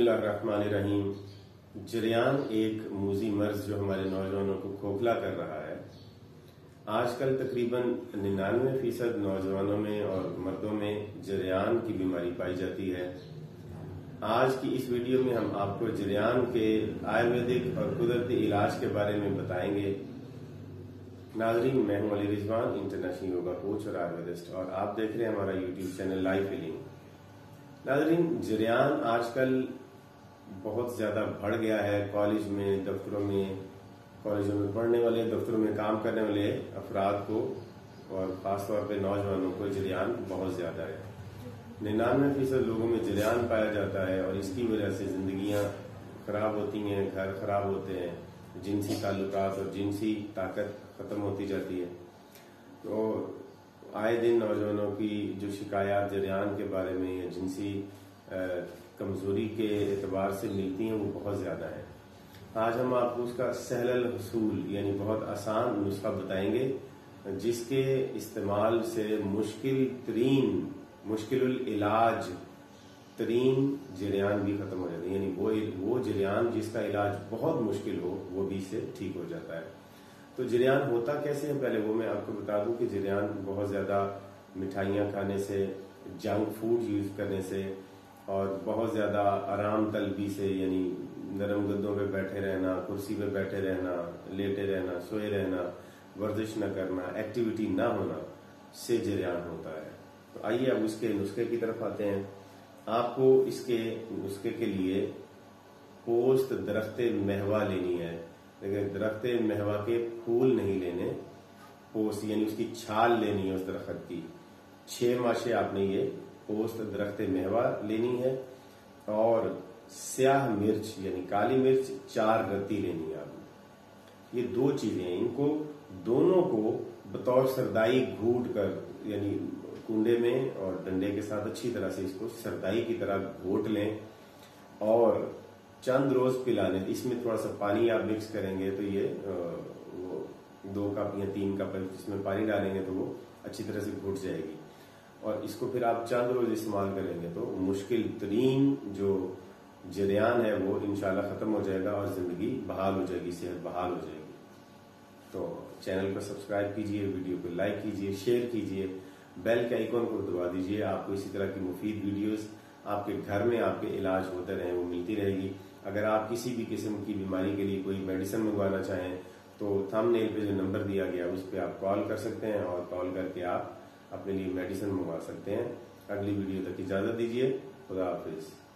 बिस्मिल्लाहिर्रहमानिर्रहीम। जरियान एक मूजी मर्ज जो हमारे नौजवानों को खोखला कर रहा है। आजकल तकरीबन 99% नौजवानों में और मर्दों में जरियान की बीमारी पाई जाती है। आज की इस वीडियो में हम आपको जरियान के आयुर्वेदिक और कुदरती इलाज के बारे में बताएंगे। नाजरीन, मैं हूं Ali Rizwan, international yoga coach और आयुर्वेदिस्ट, और आप देख रहे हैं हमारा यूट्यूब चैनल लाइफ हीलिंग। नाजरीन, जरियान आजकल बहुत ज्यादा बढ़ गया है। कॉलेज में, दफ्तरों में, कॉलेजों में पढ़ने वाले, दफ्तरों में काम करने वाले अफराद को और खासतौर पर नौजवानों को जरियान बहुत ज्यादा है। 99% लोगों में जरियान पाया जाता है और इसकी वजह से जिंदगियां खराब होती हैं, घर खराब होते हैं, जिनसी ताल्लुकात और जिनसी ताकत खत्म होती जाती है। तो आए दिन नौजवानों की जो शिकायत जरियान के बारे में या जिनसी कमजोरी के एतबार से मिलती हैं वो बहुत ज़्यादा है। आज हम आपको उसका सहलल हुसूल यानी बहुत आसान नुस्खा बताएंगे जिसके इस्तेमाल से मुश्किल इलाज तरीन जरियान भी खत्म हो जाती है। यानी वो जरियान जिसका इलाज बहुत मुश्किल हो वो भी इससे ठीक हो जाता है। तो जरियान होता कैसे है पहले वो मैं आपको बता दूं कि जरियान बहुत ज़्यादा मिठाइयाँ खाने से, जंक फूड यूज करने से और बहुत ज़्यादा आराम तलबी से, यानी नरम गद्दों पे बैठे रहना, कुर्सी पे बैठे रहना, लेटे रहना, सोए रहना, वर्जिश न करना, एक्टिविटी ना होना से जरियान होता है। तो आइए अब उसके नुस्खे की तरफ आते हैं। आपको इसके नुस्खे के लिए पोस्त दरख्त महवा लेनी है, लेकिन दरख्त महवा के फूल नहीं लेने, पोस्त यानी उसकी छाल लेनी है उस दरख्त की। 6 माशे आपने ये पोस्त दरख्त महवा लेनी है और स्याह मिर्च यानी काली मिर्च 4 रत्ती लेनी है आपने। ये 2 चीजें इनको दोनों को बतौर सरदाई घूट कर, यानी कुंडे में और डंडे के साथ अच्छी तरह से इसको सरदाई की तरह घोट लें और चंद रोज पिलाने। इसमें थोड़ा सा पानी आप मिक्स करेंगे तो ये 2 कप या 3 कप इसमें पानी डालेंगे तो वो अच्छी तरह से घुट जाएगी और इसको फिर आप चंद रोज इस्तेमाल करेंगे तो मुश्किल तरीन जो जरियान है वो इंशाल्लाह खत्म हो जाएगा और जिंदगी बहाल हो जाएगी, सेहत बहाल हो जाएगी। तो चैनल को सब्सक्राइब कीजिए, वीडियो को लाइक कीजिए, शेयर कीजिए, बेल के आइकॉन को दबा दीजिए। आपको इसी तरह की मुफीद वीडियोस आपके घर में आपके इलाज होते रहे वो मिलती रहेगी। अगर आप किसी भी किस्म की बीमारी के लिए कोई मेडिसिन मंगवाना चाहें तो थंबनेल पे जो नंबर दिया गया उस पर आप कॉल कर सकते हैं और कॉल करके आप अपने लिए मेडिसिन मंगवा सकते हैं। अगली वीडियो तक इजाजत दीजिए। खुदा हाफिज।